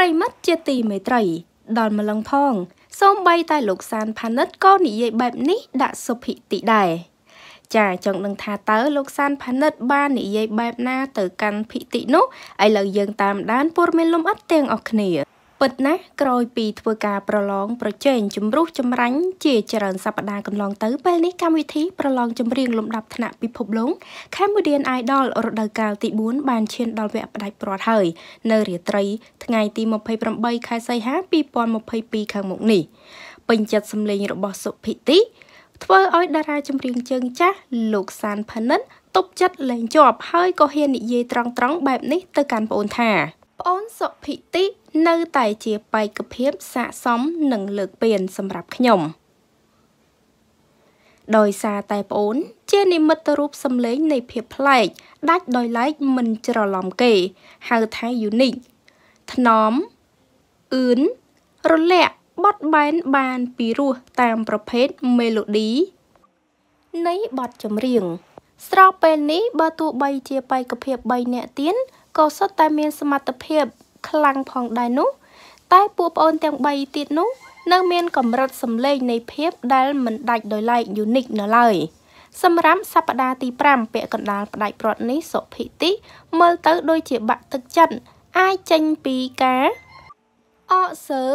ริมัดเจตีเมตรัยดอนมลังพองส้มใบใต้หลกซานพานัดก็หนีเย่แบบนี้ดะสุภิติได้จ่าจงดังทาเต๋อลูกซานพานัดบ้านหนีเย่แบบน่าเต๋อกันภิตินุไอเหล่ายังตามด้านปูเมลมอัดเตียงออกเหนือเปิดนะกรอยปีทวกาประลองประเจนจุมรุกจุมรังเจเจริญสัปดาห์กำลองเต๋อเปนิกรรมวิธีประลองจุมเรียงลมดับถนัดปิภพลงแคมบูเดียนไอดอลรดากาวติบุญบานเชนดอลเวปได้ปลอดเฮยเนรีไตรทงไงตีมภัยประบัยคายไซฮะปีปอนมภัยปีขังหมกหนีเป็นจัดสำเร็จระบบสุภิติทว่าอ้อยดาราจุมเรียงเจิงจ้าลูกซานพนันตบจัดแหลงจอบเฮยก็เฮียนเยตรองตรองแบบนี้เต๋อการปนท่าปนสุภิติเนื้อไตเจียไปกระเพียบสะสมหนึ่งเลือกเปลี่ยนสำหรับขยมโดยซาไตปนเจนิมัตรูปสำเร็จในเพียบไล่ได้โดยไล่มันจะหลอมเกยหาไทยยูนิคถนอมอื้นรถแหลกบอดแบนบานปีรัวตามประเภทเมโลดี้ในบอดจำเรียงสตรอเป็นนี้บาตูใบเจียไปกระเพียบใบเนเตียนก็สตาเมียนสมัตเพียบคลังพองได้นุใต้ปูปอนเตียงใบติดนุนักเมียนกับรัฐสำเร็จในเพียบได้เหมือนได้โดยไล่ยูนิคเนเลยสำรับสัปดาห์ตีพรำเปะกันดาลได้ปลดนิสพิติเมื่อเตอโดยเจียบะตึกจันไอจันปีกาออเสือ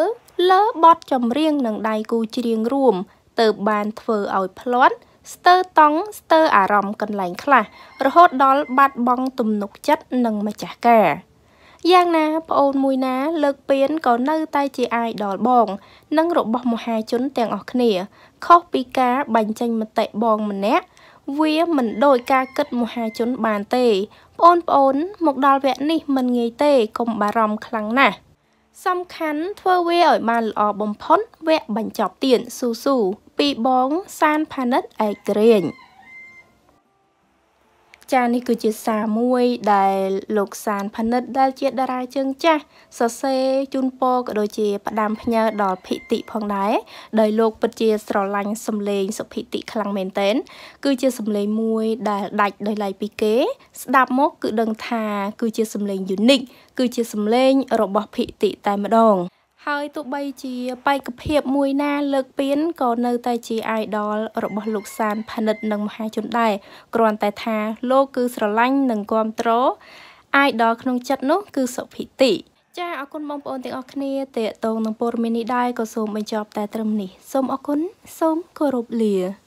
เลิบบอดจำเรียงหนังใดกูเจียงรวมเติบบานเฟอเอาพลอตสเตอร์ตองสเตอร์อารมณ์กันไหลคลาระหดดอลบัดบองตุ่มนกจัดหนังมาจากแกย่างนะปอนมวยนะเลิกเปลี่ยนก่อนเนื้อไตจีไอดอลบองนั่งรบบอมหายจนแตงออกเหนือข้อปีกาบังจังมันเตะบองมันแนะเวียมันโดยกาเกิดมหายจนบานเตะปอนปอนหมกดอลแวะนี่มันเงยเตะกลมบารมคลังนะสำคัญเทวเวอมันออกบอมพ้นแวะบังจับเตียนสู้ๆปีบองซานพานัดไอเกรียนจานี่คือจิตสามุยได้หลกสารพนัดได้เจดาราจึงจ้าสเซจุนโปกโดยเจประดามพญาดอพิติพองได้ได้โลกปเจสรลังสำเลงสพิติคลังเมนเทนคือจิตสำเลงมวยได้ดักโดยไหลปีเก๋สดับมกคือดังทาคือจิตสำเลงยูนิคคือจิตสำเลงระบบพิติแต่มาดองเฮ้ยตัวใบเจียไปกระเพียบมวยหน้าเลิกเปลี่ยนก่อนเนื้อไตจีไอดอลระบบลูกซานพนัดหนังมหาชนได้กรอนแต่ทาโลกคือสลังหนังความโตไอดอลขนมจัดนุคือสพิติจ้าเอาคนมองปนติออกเนเตะตรงหนังโปรเมนิได้ก็ส่งไปจอบแต่ตรมนี่ส่งเอาคนส่งกรุบเหลือ